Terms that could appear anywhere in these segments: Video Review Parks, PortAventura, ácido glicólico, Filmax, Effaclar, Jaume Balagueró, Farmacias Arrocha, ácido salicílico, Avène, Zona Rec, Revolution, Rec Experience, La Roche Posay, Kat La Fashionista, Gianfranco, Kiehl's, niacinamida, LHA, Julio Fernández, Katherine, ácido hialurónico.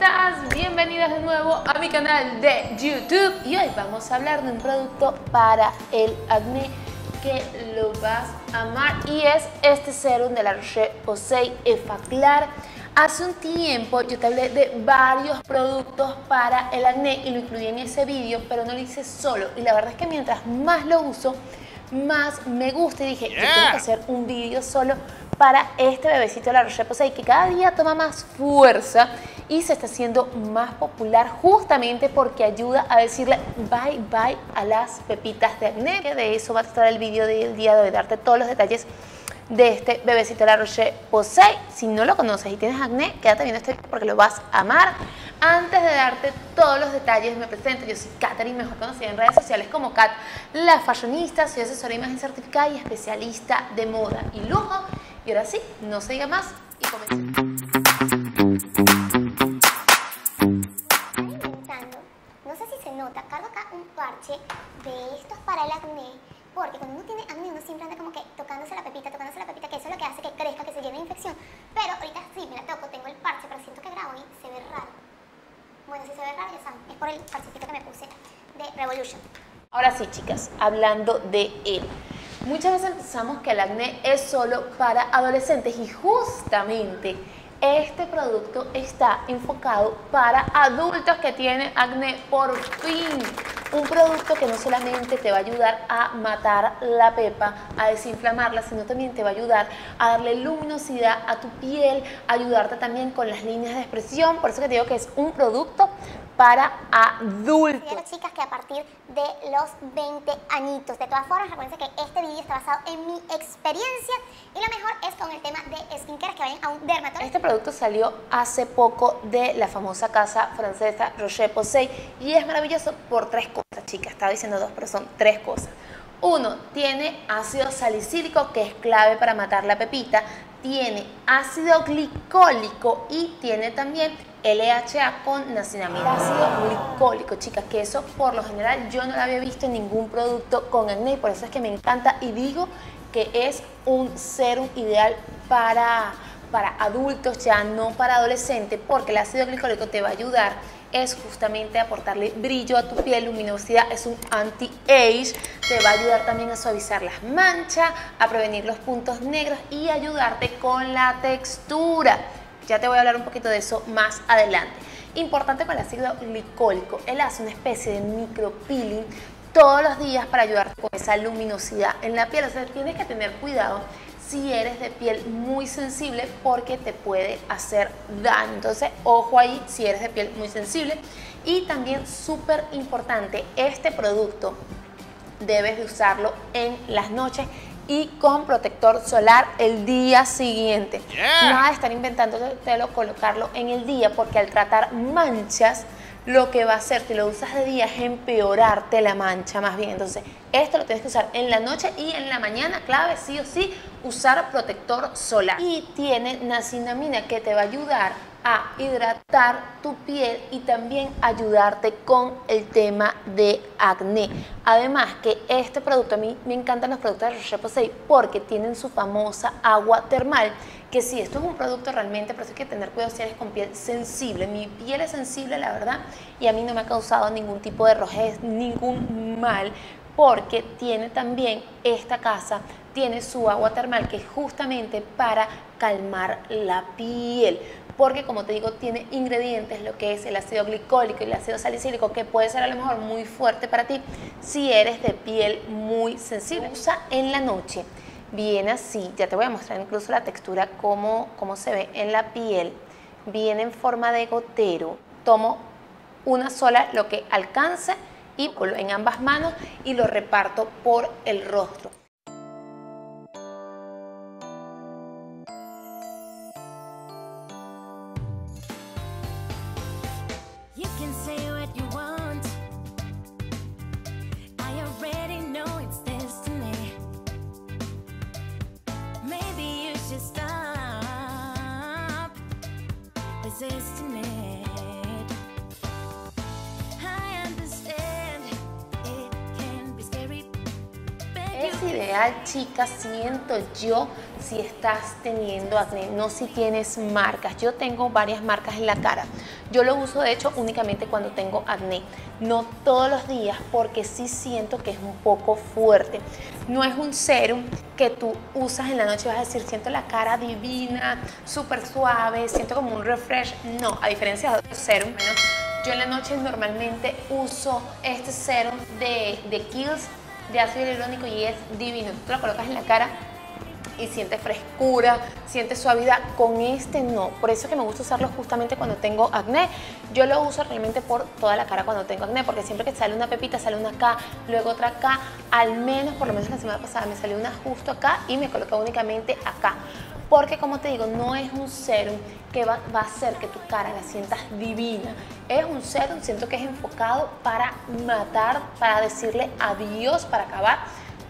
fashionistas, bienvenidas de nuevo a mi canal de YouTube. Y hoy vamos a hablar de un producto para el acné que lo vas a amar, y es este serum de La Roche Posay Effaclar. Hace un tiempo yo te hablé de varios productos para el acné y lo incluí en ese vídeo, pero no lo hice solo, y la verdad es que mientras más lo uso, más me gusta, y dije, yo tengo que hacer un vídeo solo para este bebecito de La Roche Posay, que cada día toma más fuerza y se está haciendo más popular justamente porque ayuda a decirle bye bye a las pepitas de acné. De eso va a tratar el vídeo del día de hoy, darte todos los detalles de este bebecito de La Roche Posay. Si no lo conoces y tienes acné, quédate viendo este porque lo vas a amar. Antes de darte todos los detalles, me presento. Yo soy Katherine, mejor conocida en redes sociales como Kat La Fashionista. Soy asesora de imagen certificada y especialista de moda y lujo. Y ahora sí, no se diga más y comencemos. No sé si se nota, cargo acá un parche de estos para el acné, porque cuando uno tiene acné uno siempre anda como que tocándose la pepita, que eso es lo que hace que crezca, que se lleve infección. Pero ahorita sí me la toco, tengo el parche, pero siento que grabo y se ve raro. Bueno, si se ve raro ya saben, es por el parchecito que me puse de Revolution. Ahora sí, chicas, hablando de él. Muchas veces pensamos que el acné es solo para adolescentes y justamente este producto está enfocado para adultos que tienen acné por fin. Un producto que no solamente te va a ayudar a matar la pepa, a desinflamarla, sino también te va a ayudar a darle luminosidad a tu piel, ayudarte también con las líneas de expresión. Por eso que te digo que es un producto para adultos. Quiero, chicas, que a partir de los 20 añitos. De todas formas, recuerden que este video está basado en mi experiencia y lo mejor es con el tema de skincare, que vayan a un dermatólogo. Este producto salió hace poco de la famosa casa francesa Roche Posay y es maravilloso por tres cosas, chicas. Estaba diciendo dos, pero son tres cosas. Uno, tiene ácido salicílico, que es clave para matar la pepita. Tiene ácido glicólico y tiene también LHA con niacinamida. Ácido glicólico, chicas, que eso por lo general yo no lo había visto en ningún producto con acné, por eso es que me encanta y digo que es un serum ideal para adultos, ya no para adolescentes, porque el ácido glicólico te va a ayudar es justamente aportarle brillo a tu piel, luminosidad, es un anti-age, te va a ayudar también a suavizar las manchas, a prevenir los puntos negros y ayudarte con la textura. Ya te voy a hablar un poquito de eso más adelante. Importante con el ácido glicólico, él hace una especie de micropeeling todos los días para ayudarte con esa luminosidad en la piel. O sea, tienes que tener cuidado si eres de piel muy sensible porque te puede hacer daño. Entonces, ojo ahí si eres de piel muy sensible. Y también súper importante, este producto debes de usarlo en las noches y con protector solar el día siguiente. Nada de estar inventándotelo colocarlo en el día, porque al tratar manchas, lo que va a hacer si lo usas de día es empeorarte la mancha más bien. Entonces, esto lo tienes que usar en la noche y en la mañana, clave sí o sí, usar protector solar. Y tiene niacinamida, que te va a ayudar a hidratar tu piel y también ayudarte con el tema de acné. Además que este producto, a mí me encantan los productos de La Roche Posay porque tienen su famosa agua termal, que sí, esto es un producto realmente, pero eso hay que tener cuidado si eres con piel sensible. Mi piel es sensible, la verdad, y a mí no me ha causado ningún tipo de rojez, ningún mal, porque tiene también esta casa, tiene su agua termal, que es justamente para calmar la piel, porque como te digo tiene ingredientes, lo que es el ácido glicólico y el ácido salicílico, que puede ser a lo mejor muy fuerte para ti si eres de piel muy sensible. Usa en la noche, viene así, ya te voy a mostrar incluso la textura, cómo se ve en la piel, viene en forma de gotero, tomo una sola, lo que alcance, y en ambas manos y lo reparto por el rostro. Es ideal, chicas, siento yo, si estás teniendo acné, no si tienes marcas. Yo tengo varias marcas en la cara. Yo lo uso de hecho únicamente cuando tengo acné, no todos los días porque sí siento que es un poco fuerte. No es un serum que tú usas en la noche y vas a decir siento la cara divina, súper suave, siento como un refresh. No, a diferencia de otros serums, bueno, yo en la noche normalmente uso este serum de Kiehl's de ácido hialurónico y es divino. Tú lo colocas en la cara y sientes frescura, sientes suavidad. Con este no, por eso es que me gusta usarlo justamente cuando tengo acné. Yo lo uso realmente por toda la cara cuando tengo acné, porque siempre que sale una pepita, sale una acá, luego otra acá. Al menos, por lo menos la semana pasada me salió una justo acá y me coloqué únicamente acá. Porque como te digo, no es un serum que va a hacer que tu cara la sientas divina. Es un serum, siento que es enfocado para matar, para decirle adiós, para acabar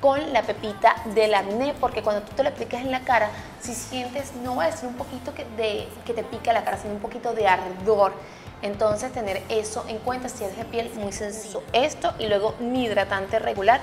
con la pepita del acné, porque cuando tú te lo aplicas en la cara, si sientes, no va a ser un poquito que te pica la cara, sino un poquito de ardor. Entonces tener eso en cuenta si es de piel muy sensible. Esto y luego mi hidratante regular,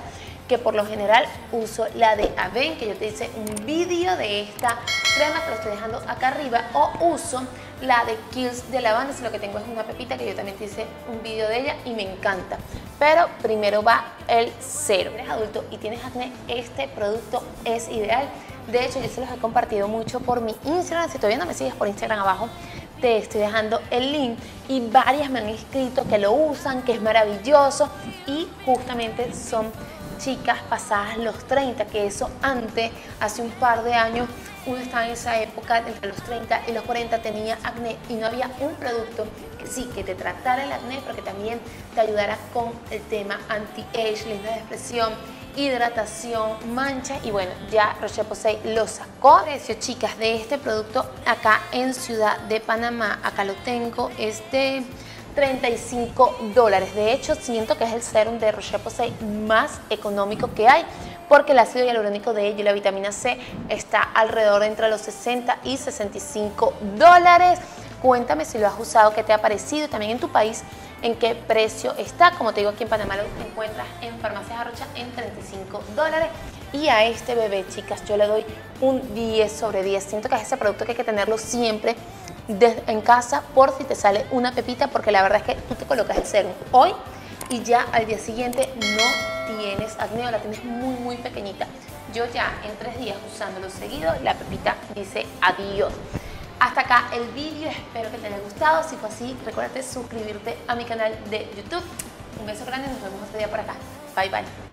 que por lo general uso la de Avène, que yo te hice un vídeo de esta crema que lo estoy dejando acá arriba, o uso la de Kiehl's de lavanda. Si lo que tengo es una pepita, que yo también te hice un vídeo de ella y me encanta. Pero primero va el serum. Si eres adulto y tienes acné, este producto es ideal. De hecho, yo se los he compartido mucho por mi Instagram. Si todavía no me sigues por Instagram, abajo te estoy dejando el link, y varias me han escrito que lo usan, que es maravilloso, y justamente son chicas pasadas los 30, que eso antes, hace un par de años, uno estaba en esa época, entre los 30 y los 40 tenía acné y no había un producto que sí, que te tratara el acné, pero que también te ayudara con el tema anti-age, línea de expresión, hidratación, manchas. Y bueno, ya Roche Posay lo sacó. Precio, chicas, de este producto acá en Ciudad de Panamá, acá lo tengo, este $35. De hecho, siento que es el serum de Roche Posay más económico que hay, porque el ácido hialurónico de ella y la vitamina C está alrededor entre los $60 y $65. Cuéntame si lo has usado, qué te ha parecido, y también en tu país en qué precio está. Como te digo, aquí en Panamá lo encuentras en Farmacias Arrocha en $35. Y a este bebé, chicas, yo le doy un 10 sobre 10. Siento que es ese producto que hay que tenerlo siempre en casa por si te sale una pepita, porque la verdad es que tú te colocas el serum hoy y ya al día siguiente no tienes acné o la tienes muy, muy pequeñita. Yo ya en 3 días usándolo seguido, la pepita dice adiós. Hasta acá el vídeo, espero que te haya gustado. Si fue así, recuérdate suscribirte a mi canal de YouTube. Un beso grande y nos vemos otro día por acá. Bye, bye.